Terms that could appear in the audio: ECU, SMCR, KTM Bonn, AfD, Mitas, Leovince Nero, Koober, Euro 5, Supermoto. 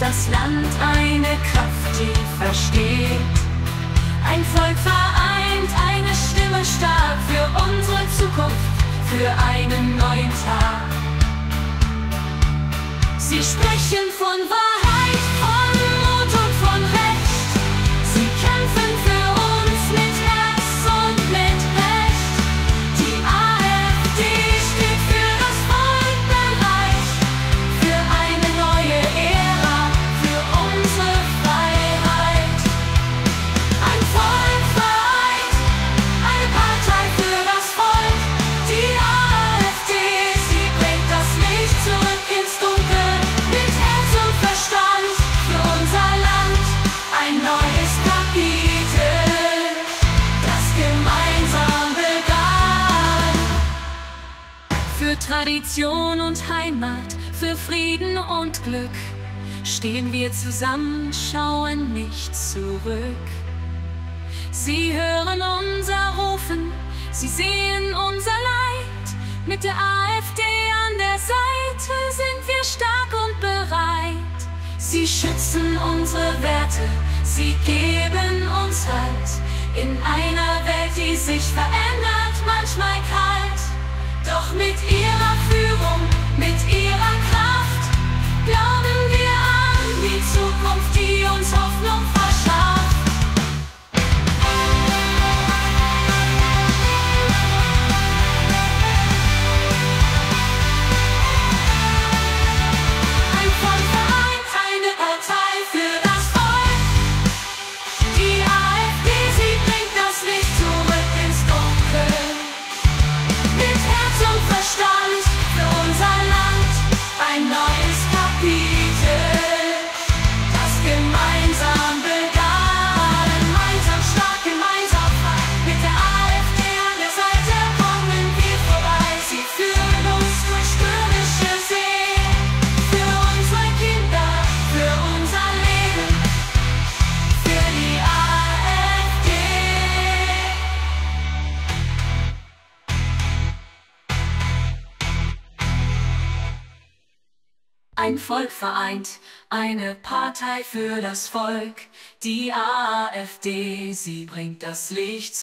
das Land eine Kraft, die versteht. Ein Volk vereint, eine Stimme stark für unsere Zukunft, für einen neuen Tag. Sie sprechen von Wahrheit, von Mut und von Recht. Sie kämpfen für uns mit Herz und mit Recht. Die AfD steht für das Volk bereit, für eine neue Ära, für unsere Freiheit. Ein Volk vereint, eine Partei für das Volk. Die AfD, sie bringt das Licht zurück ins Dunkel. Für Tradition und Heimat, für Frieden und Glück stehen wir zusammen, schauen nicht zurück. Sie hören unser Rufen, sie sehen unser Leid. Mit der AfD an der Seite sind wir stark und bereit. Sie schützen unsere Werte, sie geben uns Halt in einer Welt, die sich verändert, manchmal kalt. Doch mit ihrer Führung, mit ihrer Kraft glauben wir an die Zukunft, die uns Hoffnung verschafft. Ein Volk vereint, eine Partei für das Volk. Die AfD, sie bringt das Licht zurück ins Dunkel. Mit Herz und Verstand für unser Land ein neues Kapitel, das gemeinsam begann. Gemeinsam stark, gemeinsam frei. Mit der AfD an der Seite kommen wir vorbei. Sie führen uns durch stürmische See. Für unsere Kinder, für unser Leben, für die AfD. Ein Volk vereint, eine Partei für das Volk. Die AfD, sie bringt das Licht.